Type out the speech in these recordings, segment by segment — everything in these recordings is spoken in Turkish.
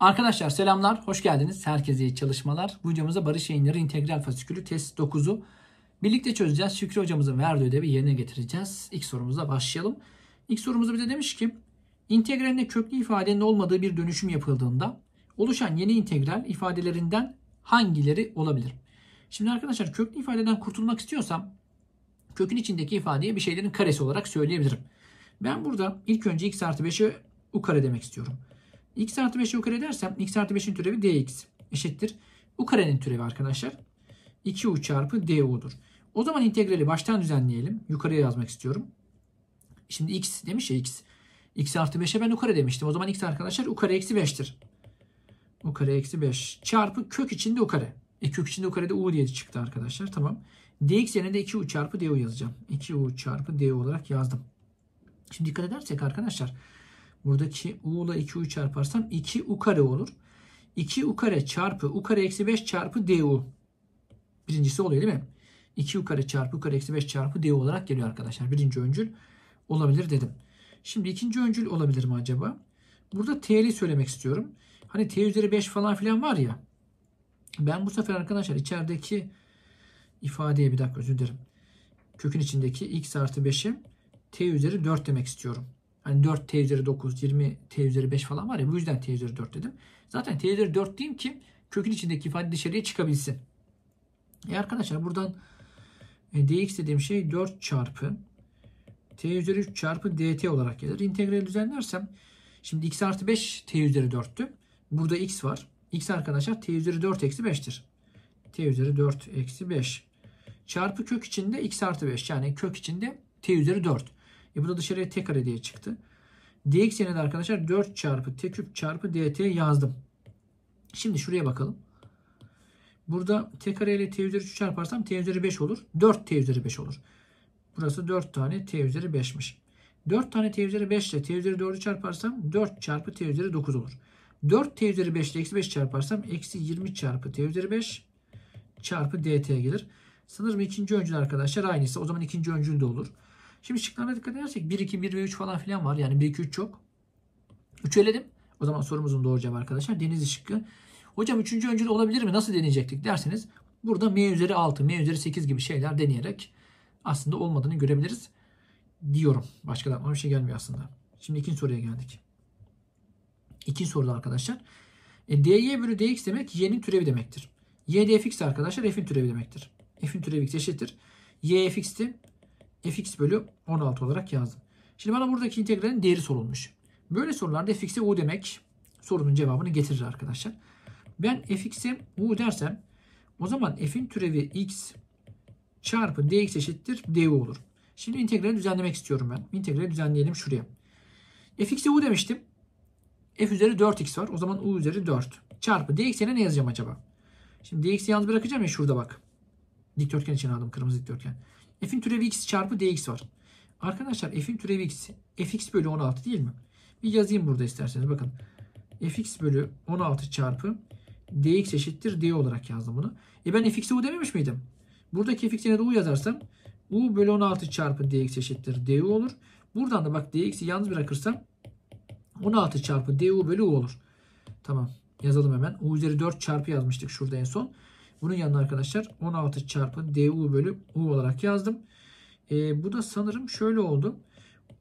Arkadaşlar selamlar, hoş geldiniz. Herkese iyi çalışmalar. Bu videomuzda Barış Yayınları İntegral Fasikülü Test 9'u birlikte çözeceğiz. Şükrü hocamızın verdiği ödevi yerine getireceğiz. İlk sorumuza başlayalım. İlk sorumuzda bize demiş ki integralinde köklü ifadenin olmadığı bir dönüşüm yapıldığında oluşan yeni integral ifadelerinden hangileri olabilir? Şimdi arkadaşlar köklü ifadeden kurtulmak istiyorsam kökün içindeki ifadeye bir şeylerin karesi olarak söyleyebilirim. Ben burada ilk önce x artı 5'e u kare demek istiyorum. X artı 5'e u kare dersem x artı 5'in türevi dx eşittir. U karenin türevi arkadaşlar 2u çarpı du'dur. O zaman integrali baştan düzenleyelim. Yukarıya yazmak istiyorum. Şimdi x demiş ya x. X artı 5'e ben u kare demiştim. O zaman x arkadaşlar u kare eksi 5'tir. U kare eksi 5 çarpı kök içinde u kare. Kök içinde u karede u diye çıktı arkadaşlar. Tamam. Dx yerine de 2u çarpı du yazacağım. 2u çarpı du olarak yazdım. Şimdi dikkat edersek arkadaşlar buradaki u ile 2u çarparsam 2u kare olur. 2u kare çarpı u kare eksi 5 çarpı du. Birincisi oluyor değil mi? 2u kare çarpı u kare eksi 5 çarpı du olarak geliyor arkadaşlar. Birinci öncül olabilir dedim. Şimdi ikinci öncül olabilir mi acaba? Burada t'li söylemek istiyorum. Hani t üzeri 5 falan filan var ya. Ben bu sefer arkadaşlar içerideki ifadeye bir dakika özür dilerim. Kökün içindeki x artı 5'i t üzeri 4 demek istiyorum. Hani 4 t üzeri 9, 20 t üzeri 5 falan var ya, bu yüzden t üzeri 4 dedim. Zaten t üzeri 4 diyeyim ki kökün içindeki ifade dışarıya çıkabilsin. Arkadaşlar buradan dx dediğim şey 4 çarpı t üzeri 3 çarpı dt olarak gelir. İntegrali düzenlersem şimdi x artı 5 t üzeri 4'tü. Burada x var. X arkadaşlar t üzeri 4 eksi 5'tir. T üzeri 4 eksi 5 çarpı kök içinde x artı 5. Yani kök içinde t üzeri 4. Bu da dışarıya t kare diye çıktı. Dx yerine de arkadaşlar 4 çarpı t küp çarpı dt yazdım. Şimdi şuraya bakalım. Burada t kare ile t üzeri 3 çarparsam t üzeri 5 olur. 4 t üzeri 5 olur. Burası 4 tane t üzeri 5'miş. 4 tane t üzeri 5 ile t üzeri 4'ü çarparsam 4 çarpı t üzeri 9 olur. 4 t üzeri 5 ile eksi 5 çarparsam eksi 20 çarpı t üzeri 5 çarpı dt gelir. Sanırım ikinci öncül arkadaşlar aynısı. O zaman ikinci öncül de olur. Şimdi şıklarına dikkat edersek 1, 2, 1 ve 3 falan filan var. Yani 1, 2, 3 çok. 3'ü eledim. O zaman sorumuzun doğru cevabı arkadaşlar Denizli şıkkı. Hocam 3. öncül olabilir mi? Nasıl deneyecektik derseniz burada m üzeri 6, m üzeri 8 gibi şeyler deneyerek aslında olmadığını görebiliriz diyorum. Başka da aklıma bir şey gelmiyor aslında. Şimdi ikinci soruya geldik. İkinci soruda arkadaşlar. Dy bölü dx demek y'nin türevi demektir. Y dfx arkadaşlar f'in türevi demektir. F'in türevi x eşittir. Y fx'ti. Fx bölü 16 olarak yazdım. Şimdi bana buradaki integralin değeri sorulmuş. Böyle sorularda fx'e u demek sorunun cevabını getirir arkadaşlar. Ben fx'e u dersem o zaman f'in türevi x çarpı dx eşittir du olur. Şimdi integrali düzenlemek istiyorum ben. İntegrali düzenleyelim şuraya. Fx'e u demiştim. F üzeri 4x var. O zaman u üzeri 4 çarpı dx'e ne yazacağım acaba? Şimdi dx'i yalnız bırakacağım ya şurada bak. Dikdörtgen için aldım, kırmızı dikdörtgen. F'in türevi x çarpı dx var. Arkadaşlar f'in türevi x fx bölü 16 değil mi? Bir yazayım burada isterseniz. Bakın fx bölü 16 çarpı dx eşittir d olarak yazdım bunu. Ben fx'e u dememiş miydim? Buradaki fx'e de u yazarsam u bölü 16 çarpı dx eşittir du olur. Buradan da bak dx'i yalnız bırakırsam 16 çarpı du bölü u olur. Tamam, yazalım hemen. U üzeri 4 çarpı yazmıştık şurada en son. Bunun yanına arkadaşlar 16 çarpı du bölü u olarak yazdım. Bu da sanırım şöyle oldu.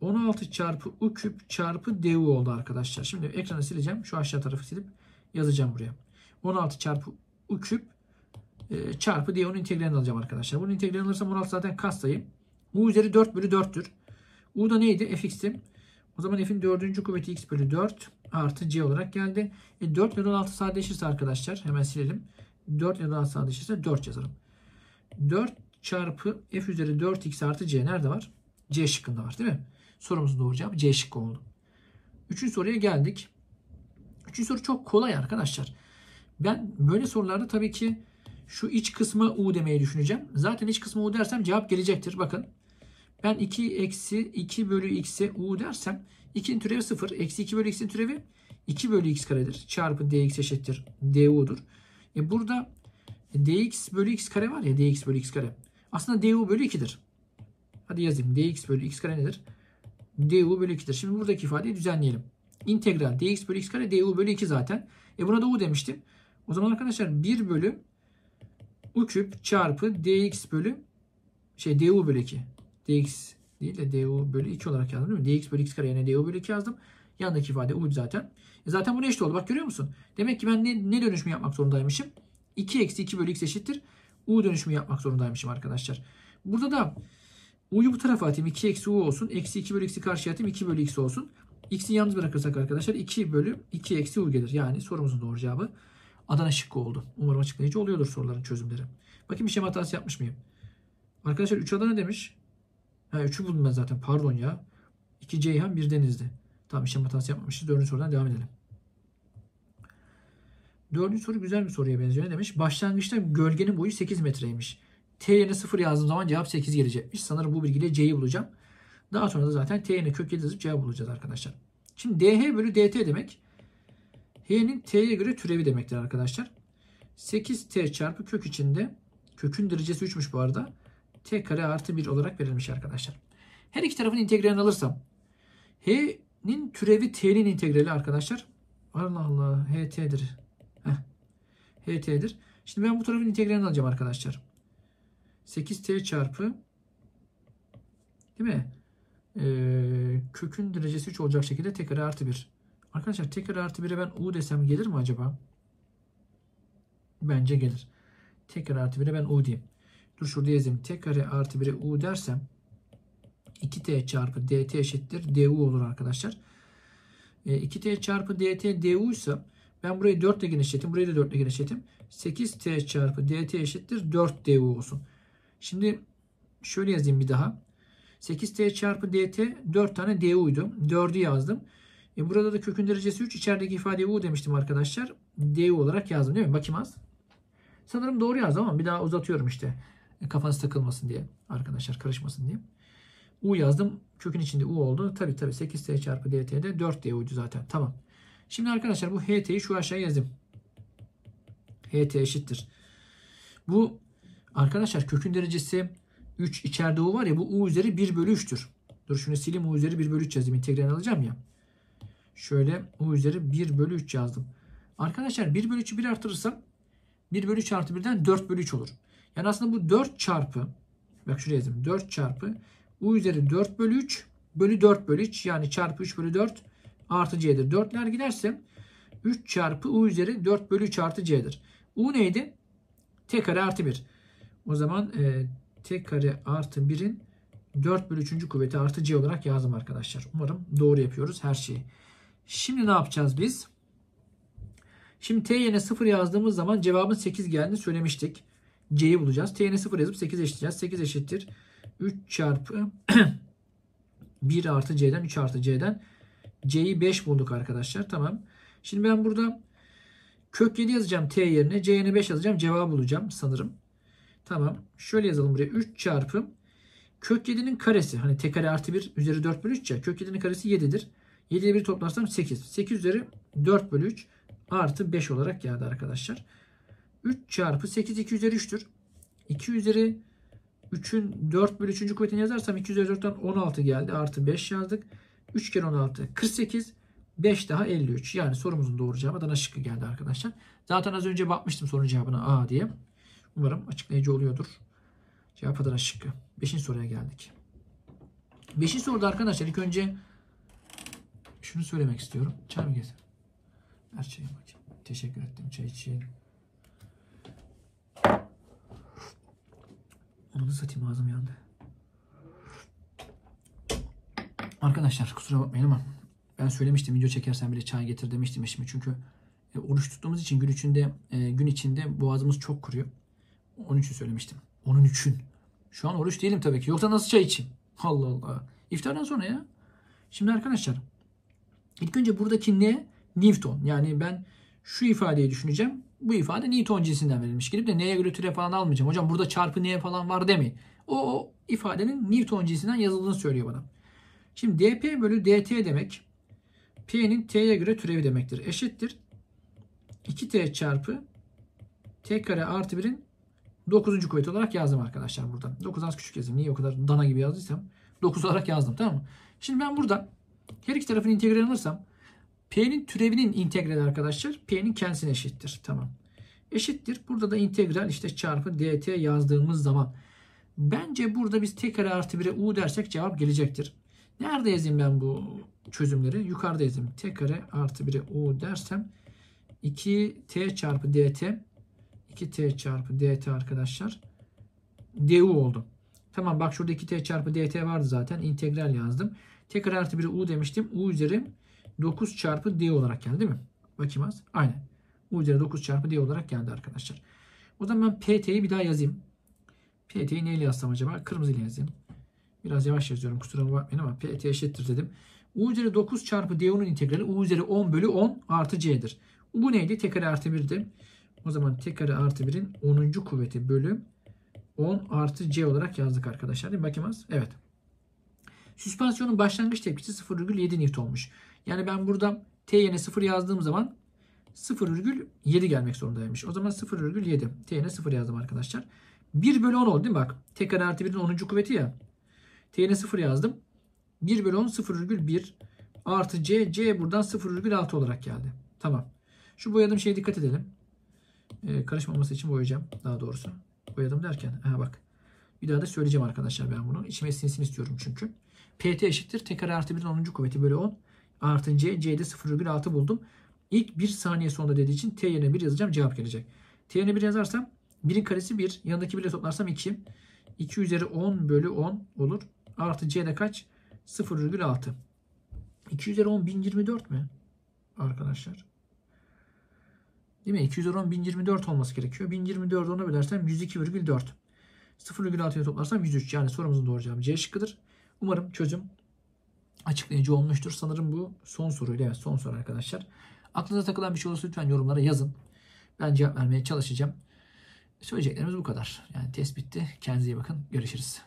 16 çarpı u küp çarpı du oldu arkadaşlar. Şimdi ekranı sileceğim. Şu aşağı tarafı silip yazacağım buraya. 16 çarpı u küp çarpı du'nun integralini alacağım arkadaşlar. Bunun integralini alırsam 16 zaten katsayı. U üzeri 4 bölü 4'tür. U da neydi? Fx'ti. O zaman f'in 4. kuvveti x bölü 4 artı c olarak geldi. 4 ile 16 sadeleşirse arkadaşlar hemen silelim. 4 ile 16 sadeleşirse 4 yazarım. 4 çarpı f üzeri 4x artı c nerede var? C şıkkında var değil mi? Sorumuzun doğru cevabı C şıkkı oldu. Üçüncü soruya geldik. Üçüncü soru çok kolay arkadaşlar. Ben böyle sorularda tabii ki şu iç kısmı u demeyi düşüneceğim. Zaten iç kısmı u dersem cevap gelecektir. Bakın. Ben 2 eksi 2 bölü x'e u dersem 2'nin türevi 0. Eksi 2 bölü x'in türevi 2 bölü x karedir. Çarpı dx eşittir du'dur. Burada dx bölü x kare var ya, dx bölü x kare. Aslında du bölü 2'dir. Hadi yazayım. Dx bölü x kare nedir? Du bölü 2'dir. Şimdi buradaki ifadeyi düzenleyelim. İntegral dx bölü x kare du bölü 2 zaten. Buna da u demiştim. O zaman arkadaşlar 1 bölü u küp çarpı dx bölü du bölü 2. Dx değil de du bölü 2 olarak yazdım değil mi? Dx bölü x kare yani du bölü 2 yazdım. Yandaki ifade u zaten. Zaten buna eşit oldu. Bak görüyor musun? Demek ki ben ne dönüşümü yapmak zorundaymışım? 2 eksi 2 bölü x eşittir u dönüşümü yapmak zorundaymışım arkadaşlar. Burada da u'yu bu tarafa atayım. 2 eksi u olsun. Eksi 2 bölü x'i karşıya atayım. 2 bölü x olsun. X'i yalnız bırakırsak arkadaşlar 2 bölü 2 eksi u gelir. Yani sorumuzun doğru cevabı Adana şıkkı oldu. Umarım açıklayıcı oluyordur soruların çözümleri. Bakayım bir şema hatası yapmış mıyım? Arkadaşlar 3 Adana demiş. Ha 3'ü buldum ben zaten. Pardon ya. 2 Ceyhan 1 Denizli. Tamam, şema hatası yapmamışız. 4. sorudan devam edelim. 4. soru güzel bir soruya benziyor. Ne demiş? Başlangıçta gölgenin boyu 8 metreymiş. T yerine 0 yazdığım zaman cevap 8 gelecekmiş. Sanırım bu bilgiyle C'yi bulacağım. Daha sonra da zaten T yerine kök 7 yazıp cevap bulacağız arkadaşlar. Şimdi DH bölü DT demek. H'nin T'ye göre türevi demektir arkadaşlar. 8T çarpı kök içinde. Kökün derecesi 3'müş bu arada. T kare artı 1 olarak verilmiş arkadaşlar. Her iki tarafın integralini alırsam. H'nin türevi T'nin integrali arkadaşlar. Allah Allah. HT'dir. HT'dir. Şimdi ben bu tarafın integralini alacağım arkadaşlar. 8T çarpı değil mi? Kökün derecesi 3 olacak şekilde T kare artı 1. Arkadaşlar T kare artı 1'e ben U desem gelir mi acaba? Bence gelir. T kare artı 1'e ben U diyeyim. Dur şurada yazayım. T kare artı 1'e U dersem 2T çarpı DT eşittir DU olur arkadaşlar. 2T çarpı DT DU ise ben burayı 4 ile genişletim. Burayı da 4 ile genişletim. 8T çarpı DT eşittir 4 DU olsun. Şimdi şöyle yazayım bir daha. 8T çarpı DT 4 tane DU'ydu. 4'ü yazdım. Burada da kökün derecesi 3. İçerideki ifadeye U demiştim arkadaşlar. DU olarak yazdım değil mi? Bakayım az. Sanırım doğru yazdım ama bir daha uzatıyorum işte. Kafanız takılmasın diye. Arkadaşlar karışmasın diye. U yazdım. Kökün içinde U oldu. Tabii 8T çarpı DT'de 4 DU'ydu zaten. Tamam. Şimdi arkadaşlar bu HT'yi şu aşağıya yazdım. HT eşittir. Bu arkadaşlar kökün derecesi 3 içeride U var ya, bu U üzeri 1 bölü 3'tür. Dur şunu sileyim, U üzeri 1 bölü 3 yazdım. İntegralini alacağım ya. Şöyle U üzeri 1 bölü 3 yazdım. Arkadaşlar 1 bölü 3'ü 1 artırırsam 1 bölü 3 artı 1'den 4 bölü 3 olur. Yani aslında bu 4 çarpı, bak şuraya yazdım, 4 çarpı U üzeri 4 bölü 3 bölü 4 bölü 3 yani çarpı 3 bölü 4 artı C'dir. 4'ler giderse 3 çarpı U üzeri 4 bölü 3 artı C'dir. U neydi? T kare artı 1. O zaman T kare artı 1'in 4 bölü 3. kuvveti artı C olarak yazdım arkadaşlar. Umarım doğru yapıyoruz her şeyi. Şimdi ne yapacağız biz? Şimdi T yerine 0 yazdığımız zaman cevabın 8 geldiğini söylemiştik. C'yi bulacağız. T yerine 0 yazıp 8 eşitleyeceğiz. 8 eşittir 3 çarpı 1 artı C'den 3 artı C'den C'yi 5 bulduk arkadaşlar. Tamam. Şimdi ben burada kök 7 yazacağım T yerine. C yerine 5 yazacağım. Cevabı bulacağım sanırım. Tamam. Şöyle yazalım buraya. 3 çarpı kök 7'nin karesi. Hani T kare artı 1 üzeri 4 bölü 3 ya. Kök 7'nin karesi 7'dir. 7'ye 1 toplarsam 8. 8 üzeri 4 bölü 3 artı 5 olarak geldi arkadaşlar. 3 çarpı 8 2 üzeri 3'tür. 2 üzeri 3'ün 4 bölü 3. kuvvetini yazarsam 2 üzeri 4'ten 16 geldi. Artı 5 yazdık. 3 kere 16 48. 5 daha 53. Yani sorumuzun doğru cevabı Adana şıkkı geldi arkadaşlar. Zaten az önce bakmıştım sorunun cevabına A diye. Umarım açıklayıcı oluyordur. Cevap Adana şıkkı. 5. soruya geldik. 5. soruda arkadaşlar ilk önce şunu söylemek istiyorum. Çay mı getir? Her şeye bakayım. Teşekkür ettim çay için. Onu da satayım, ağzım yandı. Arkadaşlar kusura bakmayın ama ben söylemiştim, video çekersen bile çay getir demiştim eşime. Çünkü oruç tuttuğumuz için gün içinde boğazımız çok kuruyor. Onun için söylemiştim. Onun için. Şu an oruç değilim tabii ki. Yoksa nasıl çay içeyim? Allah Allah. İftardan sonra ya. Şimdi arkadaşlar İlk önce buradaki ne? Newton. Yani ben şu ifadeyi düşüneceğim. Bu ifade Newton cinsinden verilmiş. Gidip de neye göre türe falan almayacağım. Hocam burada çarpı neye falan var demeyin. O ifadenin Newton cinsinden yazıldığını söylüyor bana. Şimdi dp bölü dt demek p'nin t'ye göre türevi demektir. Eşittir 2t çarpı t kare artı 1'in 9. kuvveti olarak yazdım arkadaşlar buradan. 9 az küçük yazayım. Niye o kadar dana gibi yazdıysam 9 olarak yazdım, tamam mı? Şimdi ben burada her iki tarafın integralini alırsam P'nin türevinin integrali arkadaşlar P'nin kendisine eşittir. Tamam. Eşittir. Burada da integral işte çarpı dt yazdığımız zaman bence burada biz tek kare artı 1'e u dersek cevap gelecektir. Nerede yazayım ben bu çözümleri? Yukarıda yazayım. Tek kare artı 1'e u dersem 2t çarpı dt 2t çarpı dt arkadaşlar du oldu. Tamam bak şurada 2t çarpı dt vardı zaten. İntegral yazdım. Tek kare artı 1'e u demiştim. U üzeri 9 çarpı d olarak geldi değil mi? Bakayım az. Aynen. U üzeri 9 çarpı d olarak geldi arkadaşlar. O zaman ben pt'yi bir daha yazayım. Pt'yi neyle yazsam acaba? Kırmızıyla yazayım. Biraz yavaş yazıyorum kusura bakmayın ama pt eşittir dedim. U üzeri 9 çarpı d'nin integrali u üzeri 10 bölü 10 artı c'dir. Bu neydi? Tek kare artı 1'di. O zaman tek kare artı 1'in 10. kuvveti bölü 10 artı c olarak yazdık arkadaşlar. Bakayım az. Evet. Süspansiyonun başlangıç tepkisi 0,7 N olmuş. Yani ben burada t yerine 0 yazdığım zaman 0,7 gelmek zorundaymış. O zaman 0,7 t yerine 0 yazdım arkadaşlar. 1 bölü 10 oldu değil mi? Bak tek kare artı 1'in 10. kuvveti ya. T yerine 0 yazdım. 1 bölü 10 0,1 artı c. C buradan 0,6 olarak geldi. Tamam. Şu boyadığım şeye dikkat edelim. Karışmaması için boyayacağım. Daha doğrusu. Boyadım derken. Aha bak. Bir daha da söyleyeceğim arkadaşlar ben bunu. İçime sinsin istiyorum çünkü. Pt eşittir. Tek kare artı 1'in 10. kuvveti bölü 10. Artı c. C'de 0,6 buldum. İlk 1 saniye sonunda dediği için t yerine 1 yazacağım. Cevap gelecek. T yerine 1 yazarsam 1'in karesi 1. Yanındaki 1 ile toplarsam 2. 2 üzeri 10 bölü 10 olur. Artı c'de kaç? 0,6. 2 üzeri 10 1024 mi? Arkadaşlar. Değil mi? 2 üzeri 10 1024 olması gerekiyor. 1024'ü ona bölersem 102,4. 0,6'ya toplarsam 103. Yani sorumuzun doğru cevabı C şıkkıdır. Umarım çözüm açıklayıcı olmuştur. Sanırım bu son soruydu. Evet son soru arkadaşlar. Aklınıza takılan bir şey olursa lütfen yorumlara yazın. Ben cevap vermeye çalışacağım. Söyleyeceklerimiz bu kadar. Yani test bitti. Kendinize iyi bakın. Görüşürüz.